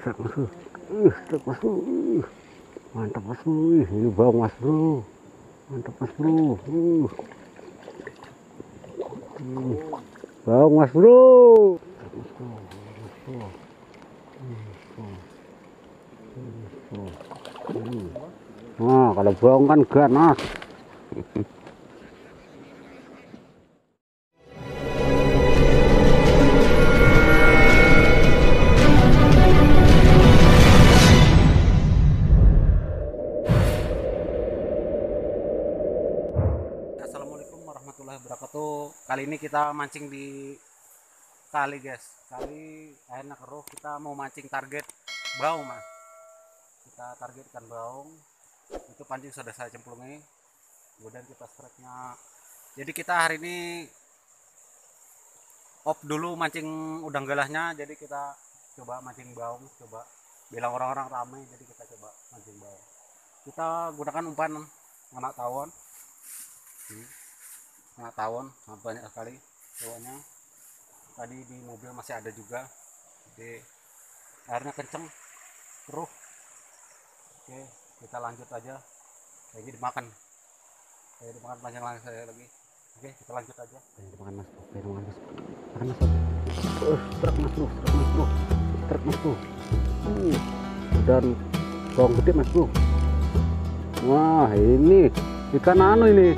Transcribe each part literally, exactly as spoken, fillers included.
Uh, mantap mas bro, ini baung mas bro, mantap mas bro, uh. Uh, baung mas bro, nah kalau baung kan ganas. Kali ini kita mancing di kali guys, kali akhirnya keruh. Kita mau mancing target baung mas, kita targetkan baung. Itu pancing sudah saya cemplungi, kemudian kita strike-nya. Jadi kita hari ini off dulu mancing udang galahnya, jadi kita coba mancing baung. Coba bilang orang-orang ramai, jadi kita coba mancing baung. Kita gunakan umpan anak tawon. hmm. Anak tawon banyak sekali tawonnya, tadi di mobil masih ada juga. Jadi airnya kenceng keruh. Oke, kita lanjut aja, kayaknya dimakan kayak dimakan panjang lagi saya lagi. Oke, kita lanjut aja, kayaknya dimakan mas, kayaknya dimakan mas, makan mas, uh, truk mas bro, truk mas bro, truk mas bro, uh, dan bawang gede mas bro. Wah, ini ikan anu ini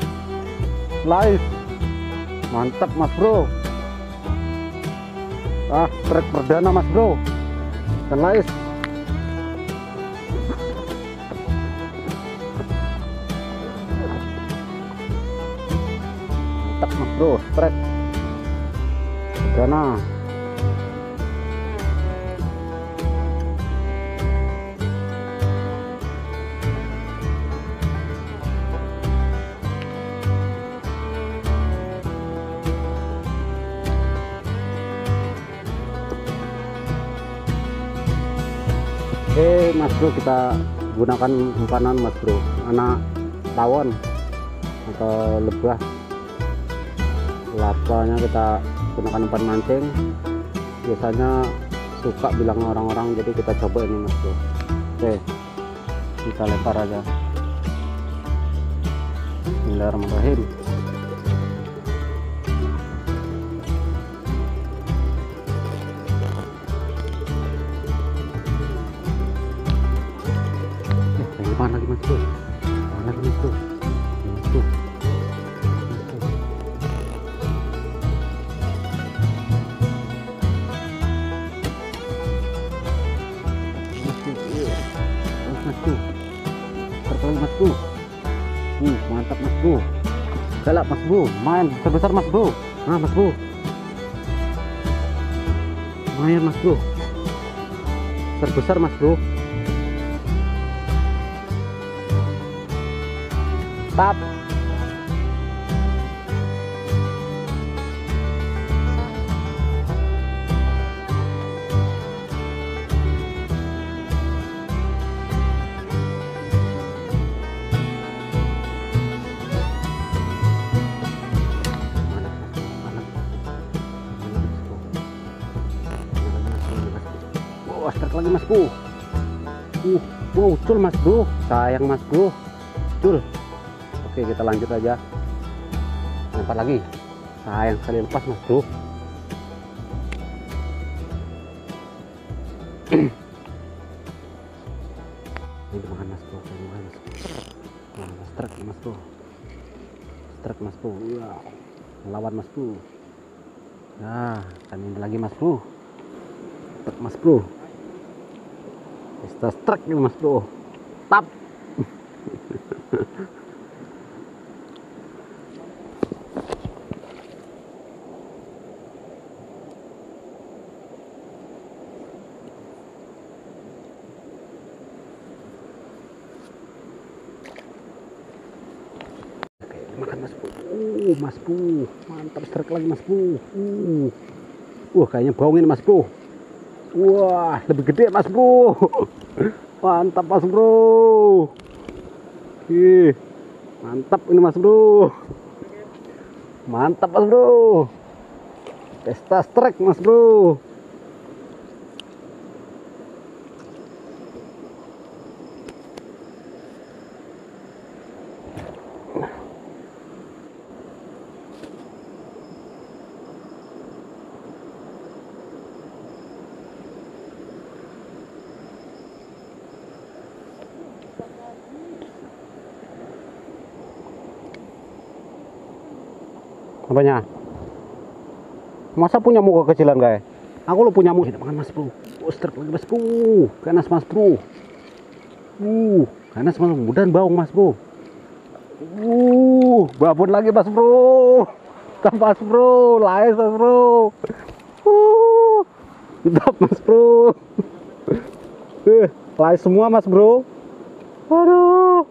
live, mantap mas bro. Ah, trek perdana mas bro, dan live. Mantap mas bro, trek perdana. Oke mas bro, kita gunakan umpanan mas bro, anak tawon atau lebah. Larvanya kita gunakan umpan mancing, biasanya suka bilang orang-orang, jadi kita coba ini mas bro. Oke, kita lempar aja. Bismillahirrahmanirrahim. Mana lagi mas bro, mana lagi mas bro, mas bro, mas bro, terkali mas bro, uh mantap mas bro, galak mas bro, main besar-besar mas bro, nah mas bro, main mas bro, terbesar mas bro. Tap wah, strike lagi mas bro. Uh, muncul mas bro, sayang mas bro, muncul. Oke, kita lanjut aja, lempar lagi. Sayang sekali lepas mas bro. Ini dimakan mas bro, dimakan mas bro. Nah, strike mas bro, strike mas bro, wow. Melawan mas bro. Nah, kami lagi mas bro, strike mas bro. Kita strike nih mas bro, tap. Makan mas bu, uh, mas bu, mantap strike lagi mas bu, uh, wah kayaknya baungin mas bu, wah lebih gede mas bu, mantap mas bro, ih, mantap ini mas bro, mantap mas bro, pesta strike mas bro, apanya? Masa punya muka kecilan, guys? Aku lo punya muka. Makan mas bro. Oster lagi mas bro. Ganas mas bro. Uh, ganas mas bro. Dan baung mas bro. Uh, babon lagi mas bro. Mas bro, laes mas bro. Uh, top mas bro. Eh, uh, laes semua mas bro. Aduh.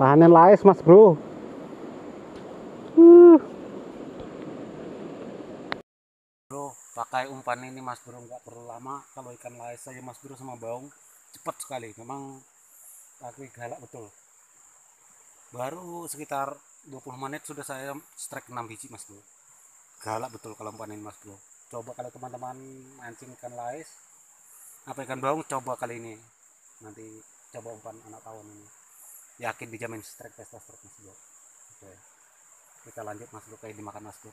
Pahanen laes mas bro. Uh. Bro, pakai umpan ini mas bro, nggak perlu lama. Kalau ikan laes saja mas bro sama baung cepat sekali. Memang pakai galak betul. Baru sekitar dua puluh menit sudah saya strike enam biji mas bro. Galak betul kalau umpan ini mas bro. Coba kalau teman-teman mancing ikan laes apa ikan baung, coba kali ini. Nanti coba umpan anak tawon ini. Yakin dijamin strike pesta strike mas bro. Oke, kita lanjut mas bro, kayak dimakan mas bro,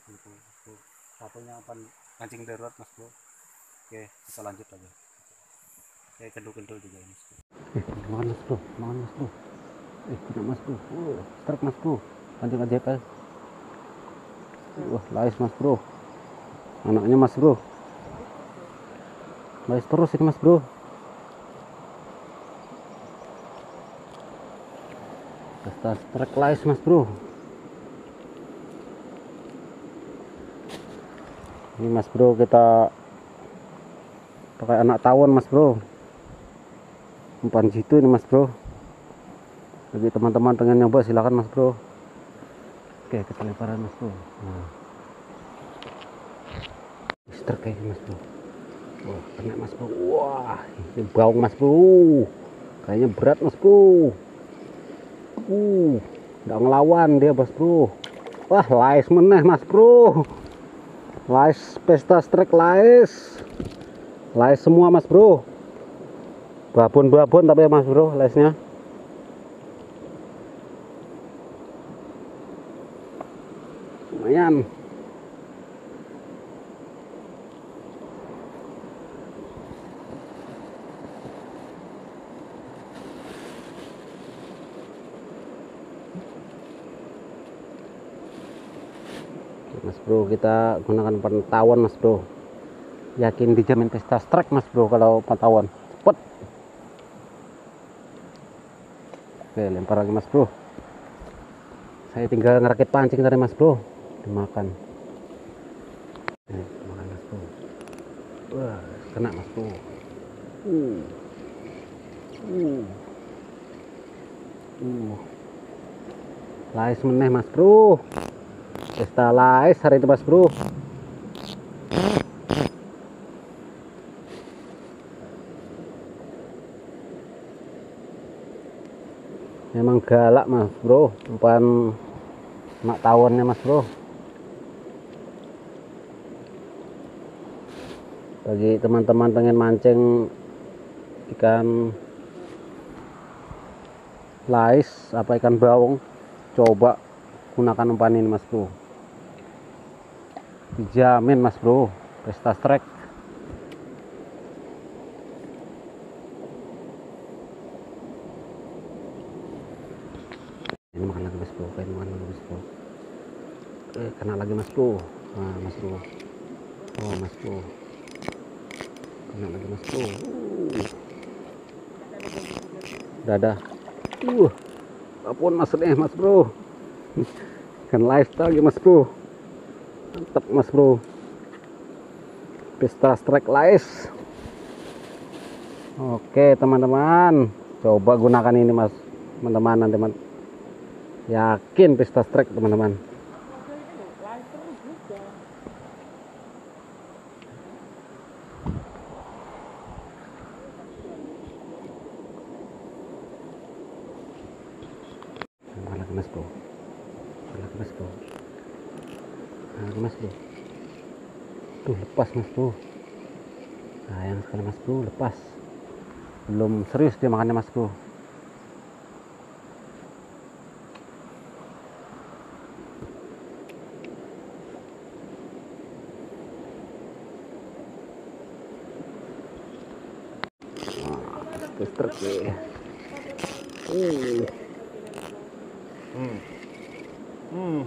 satunya apa kancing darurat mas bro. Oke, kita lanjut aja, kayak kendul-kendul juga mas bro. Eh, makan mas bro, makan mas bro, eh tidak mas bro, uh, strike mas bro, kancing A J P L, wah laes mas bro, anaknya mas bro, laes terus ini mas bro. Kita strike laes mas bro. Ini mas bro, kita pakai anak tawon mas bro, umpan jitu ini mas bro. Bagi teman-teman pengen nyoba silakan mas bro. Oke, kita lemparan mas bro. Nah, strike kayak mas bro. Wah, kena mas bro. Wah, ini baung mas bro, kayaknya berat mas bro. Uh, nggak ngelawan dia mas bro. Wah, laes meneh mas bro. Laes pesta strike laes. Laes semua mas bro. Babon-babon tapi ya mas bro laesnya. Lumayan. Mas bro, kita gunakan pentawon mas bro. Yakin dijamin pesta strike mas bro kalau pentawon. Cepet. Oke, lempar lagi mas bro. Saya tinggal ngerakit pancing tadi mas bro. Dimakan. Dimakan mas bro. Wah, kena mas bro. Uh. Uh. Uh. Laes meneh mas bro. Pesta laes hari itu mas bro. Memang galak mas bro umpan mak tawonnya mas bro. Bagi teman-teman pengen mancing ikan laes apa ikan baung, coba gunakan umpan ini mas bro. Dijamin mas bro pesta strike. Ini makan lagi mas bro, ini makan lagi mas bro. Eh, kena lagi mas bro. Nah, mas bro. Oh mas bro, kena lagi mas bro. Dadah. Uh, apapun maksudnya mas bro. Kan lifestyle lagi mas bro. Mantap mas bro, pesta strike laes. Oke teman-teman, coba gunakan ini mas teman-teman, nanti teman yakin pesta strike teman-teman. Malah mas bro, malah mas bro. Nah, mas bro, tuh lepas mas bro, sayang sekali mas bro, lepas, belum serius dia makannya mas bro. Terus terus ya. Hmm. Hmm.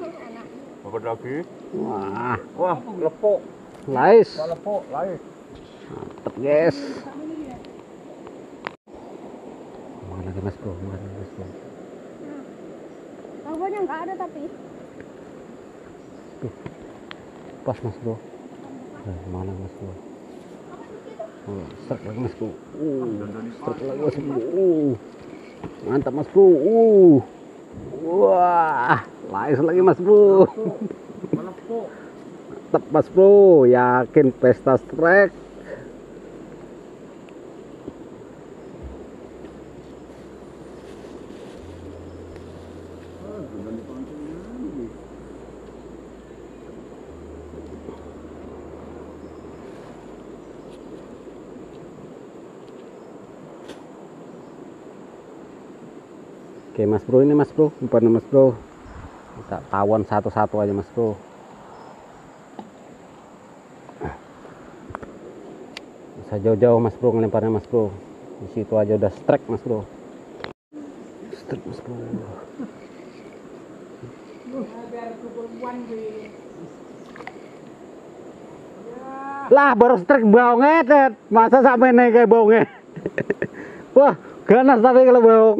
Dapat lagi. Wah, wah, lepuk. Nice. Wah, lepuk, nice. Mantap, guys. Mana lagi, Mas Bro? Mana lagi, Mas Bro? Tangkapnya nggak ada tapi. Tuh. Pas, Mas Bro. Nah, mana, Mas Bro? Oh, strike lagi, Mas Bro. Oh, strike lagi, Mas Bro. Oh. Mantap, Mas Bro. Oh. Wah, nice lagi, Mas Bro. Mantap, Mas Bro. Yakin pesta strike. Oke, Mas Bro, ini Mas Bro, umpan Mas Bro. Kita tawon satu-satu aja Mas Bro. Bisa jauh-jauh Mas Bro ngelemparnya Mas Bro. Di situ aja udah strike Mas Bro. Strike Mas Bro. Lah baru strike baungnya, Ted. Masa sampai naik kayak baungnya. Wah, ganas tapi kalau baung.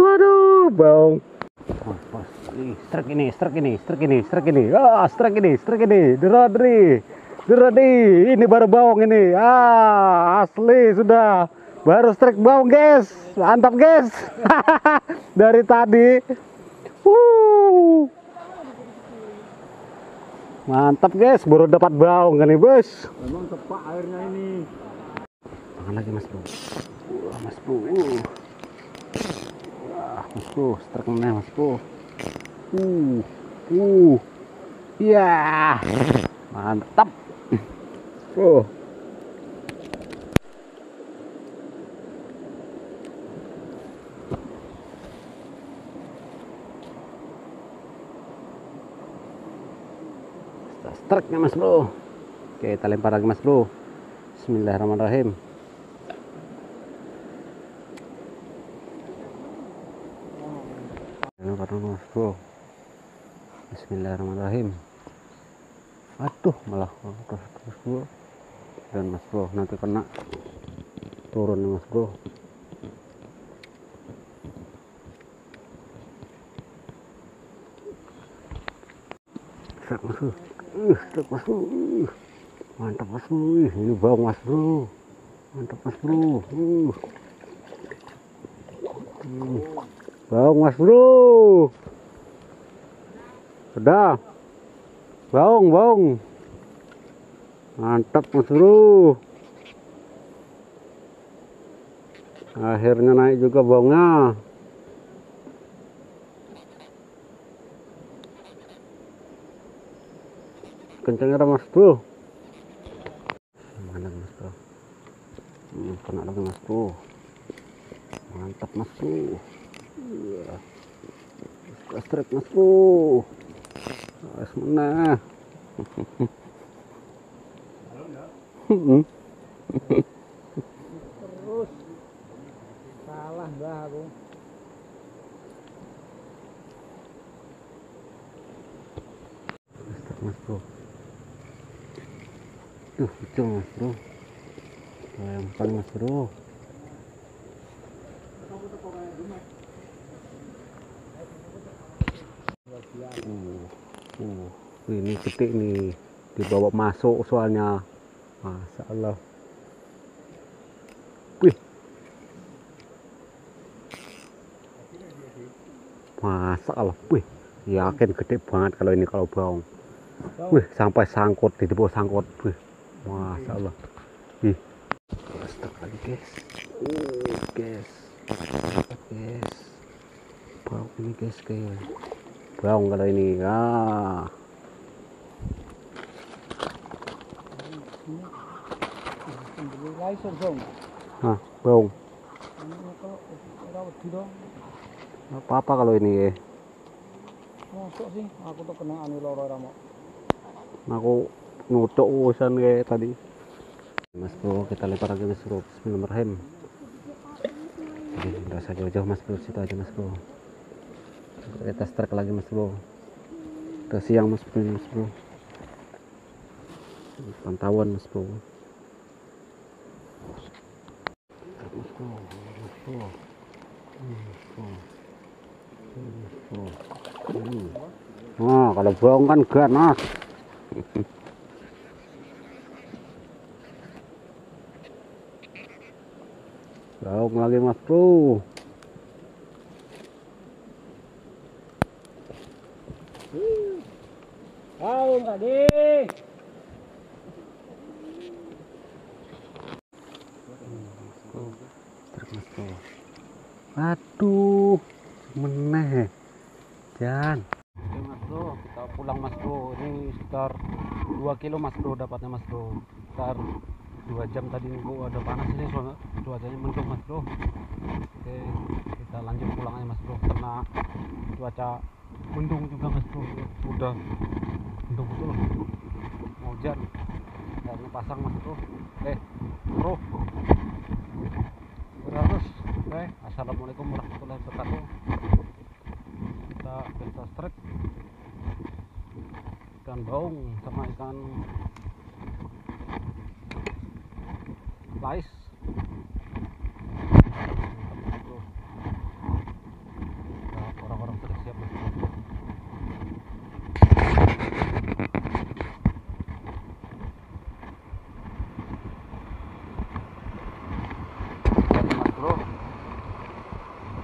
Waduh, Baung. Pas, pas. Ini strike ini, strike ini, strike ini, strike ini. Ah, strike ini, strike ini. Derodri. Derodri. Ini baru Baung ini. Ah, asli sudah. Baru strike Baung, guys. Mantap, guys. Dari tadi. Wuh. Mantap, guys. Baru dapat Baung kan nih, Bos. Memang tepat airnya ini. Makan lagi, Mas Bro. Wah, Mas Bro. Uh. Wah, Mas Bro, strike meneh Mas Bro. Uh, uh, iya, yeah. Mantap. Oh, strike Mas Bro. Oke, kita lempar lagi Mas Bro. Bismillahirrahmanirrahim. Mas Bro, bismillahirrahmanirrahim. Aduh, malah terus terus Bro. Dan Mas Bro nanti kena turun Mas Bro. Strike Mas Bro, strike Mas Bro, mantap Mas Bro, ini Baung Mas Bro, mantap Mas Bro. Uh. Uh. Baung Mas Bro, sudah, baung baung, mantap Mas Bro, akhirnya naik juga baungnya. Kencangnya Mas Bro, mana Mas Bro, ini kena lagi Mas Bro, mantap Mas Bro. Iya, strike Mas Bro, harus menang. Terus salah dah aku. Strike Mas Bro, tuh itu Mas Bro, lempar Mas Bro. Uh, uh, ini titik nih dibawa masuk soalnya, Masya Allah. Wih, Masya Allah. Wih, yakin gede banget kalau ini kalau Baung. Wih, sampai sangkut di bawah sangkut. Wih, Masya Allah. Wih, astaga guys. Uh, guys, guys, Baung ini guys guys. Baung kalau ini ah. Nah, Baung. Apa-apa kalau ini ya. Masuk sih, aku tuh kena anu loro ramo. Aku nutuk urusan kayak tadi. Mas Bro, kita lempar lagi Mas Bro. Bismillahirrahmanirrahim. Jadi, enggak usah jauh-jauh Mas Bro, situ aja Mas Bro. kita strike lagi mas bro, ke siang mas bro, mas bro. Pantauan mas bro. Nah, kalau Baung kan ganas. Baung lagi mas bro. Baung tadi. Aduh, meneh Jan. Oke mas bro, kita pulang mas bro. Ini sekitar dua kilo mas bro dapatnya mas bro. Sekitar dua jam tadi gua ada panas ini soalnya cuacanya mendung mas bro. Oke, kita lanjut pulang aja mas bro karena cuaca mendung juga mas bro. Udah mendung betul. Mau hujan. Karena pasang mas bro. Oke, bro. Terus, oke, assalamualaikum warahmatullahi wabarakatuh. Kita kita strip ikan baung sama ikan lais. Orang-orang sudah siap.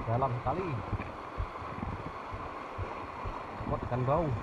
Dalam sekali buat ikan baung.